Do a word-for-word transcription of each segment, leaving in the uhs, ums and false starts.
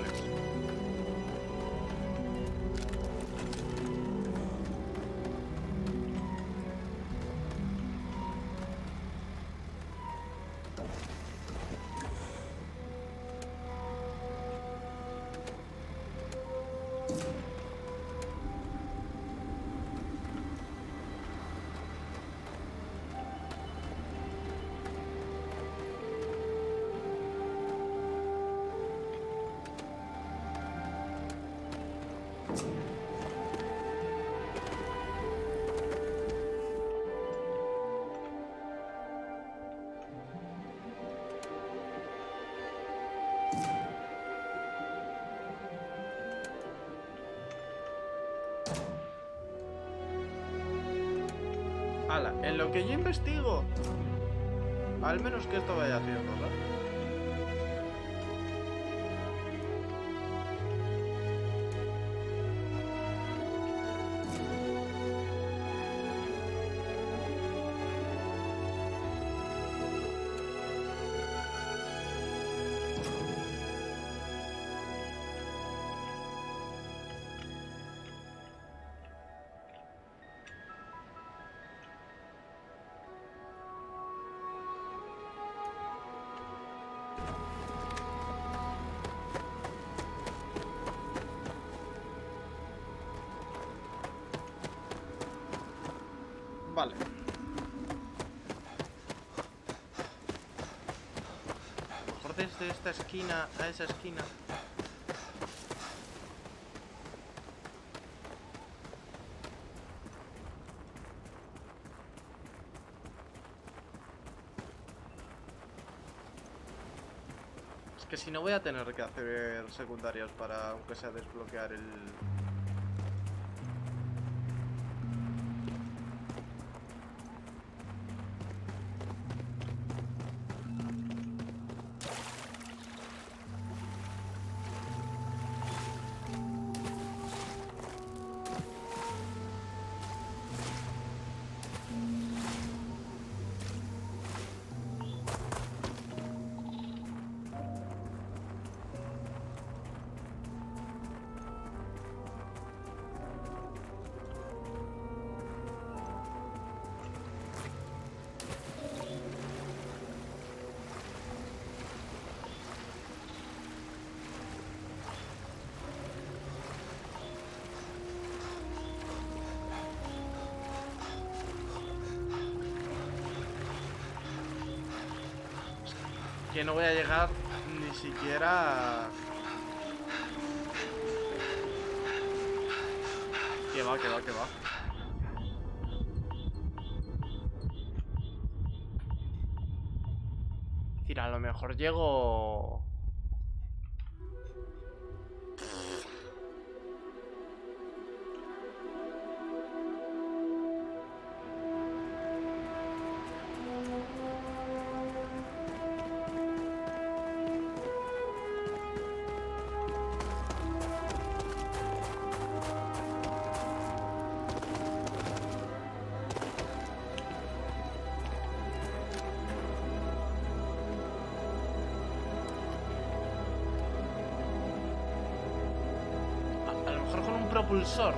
opciones. Ala, en lo que yo investigo, al menos que esto vaya haciendo, ¿verdad? Vale. A lo mejor desde esta esquina a esa esquina. Es que si no voy a tener que hacer secundarias para, aunque sea, desbloquear el... Que no voy a llegar ni siquiera a... Que va, que va, que va. Tira, a lo mejor llego... con un propulsor.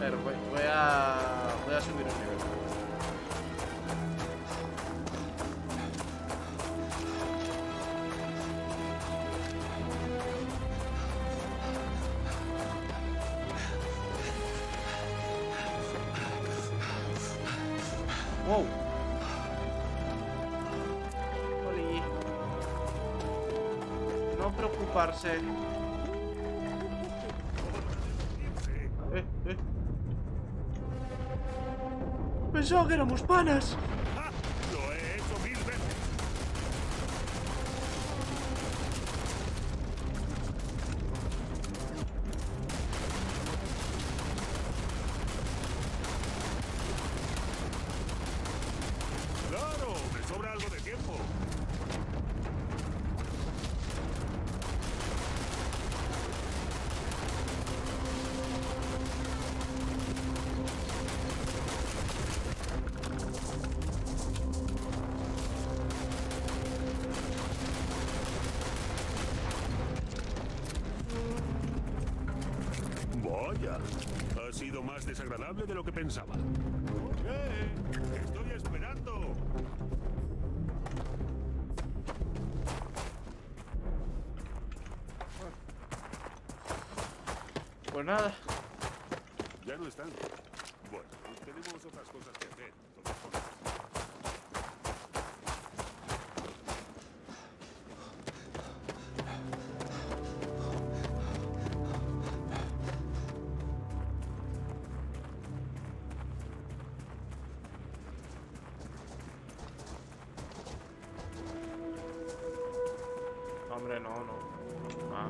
Pero voy, voy a... voy a subir un nivel. Wow. Oli. No preocuparse. pensaba que éramos panas. Ah, lo he hecho mil veces. Claro, me sobra algo de tiempo. Ha sido más desagradable de lo que pensaba. ¡Eh! ¡Estoy esperando! Pues nada. Ya no están. Bueno, tenemos otras cosas que hacer. Hombre, no, no. Ah.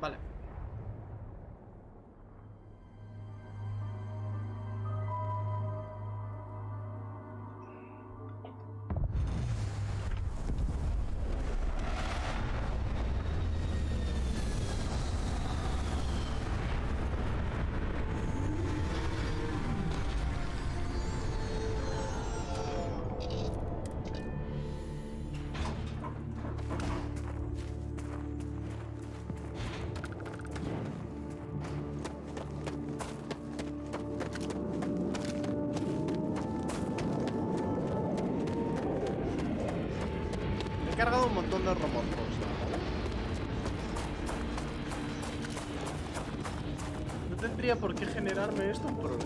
Vale. He cargado un montón de robots. No tendría por qué generarme esto un problema.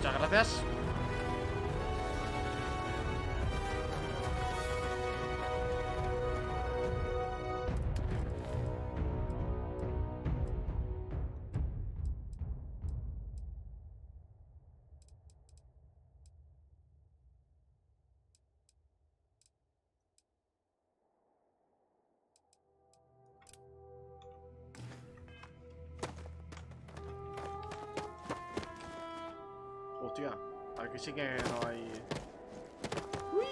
Muchas gracias. Hostia, aquí sí que no hay... ¡Uy!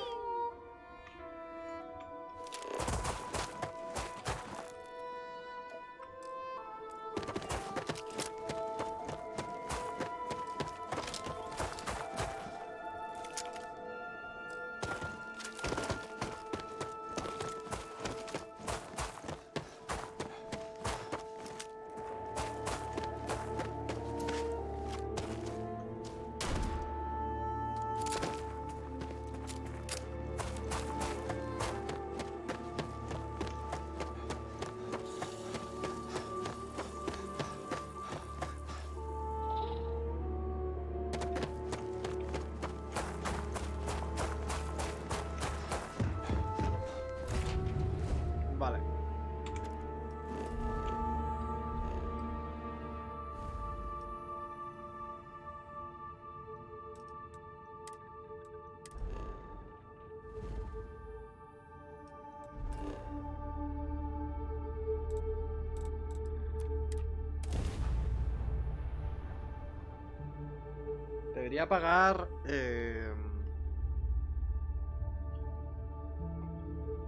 Debería pagar eh,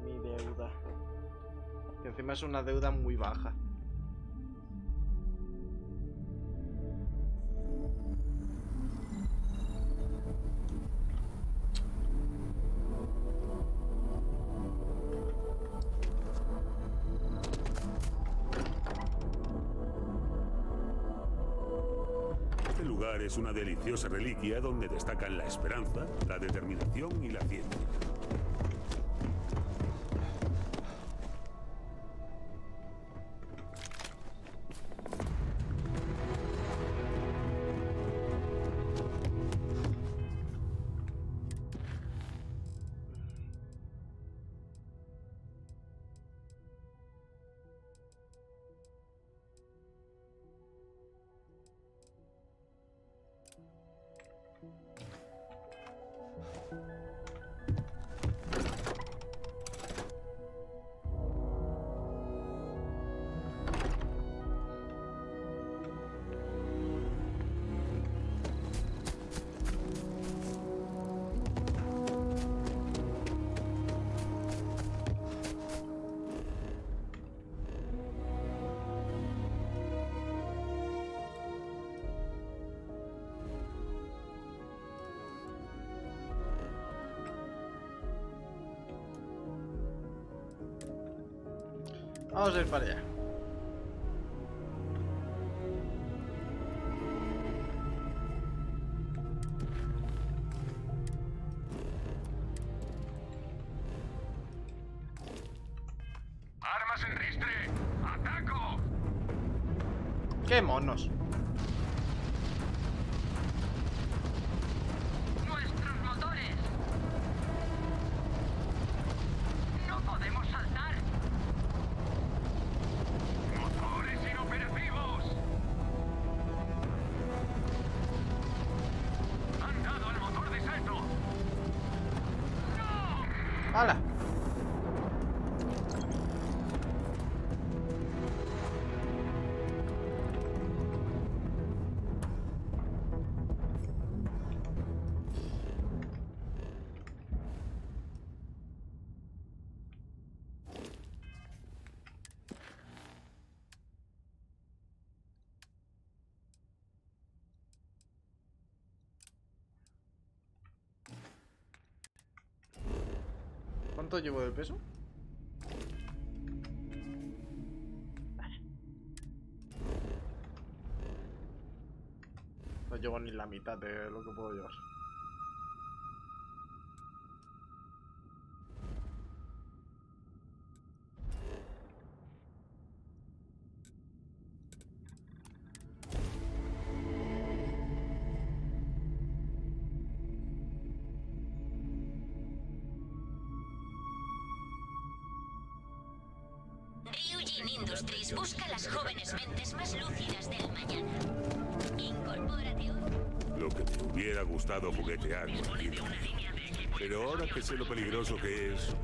mi deuda, que encima es una deuda muy baja. Es una deliciosa reliquia donde destacan la esperanza, la determinación y la ciencia. Vamos a ir para allá. ¡Armas en ristre! ¡Ataco! ¡Qué monos! ¿Cuánto llevo de peso? Vale. No llevo ni la mitad de lo que puedo llevar. Industries busca las jóvenes mentes más lúcidas del mañana. Incorpórate un... Lo que te hubiera gustado juguetear, pero ahora que sé lo peligroso que es,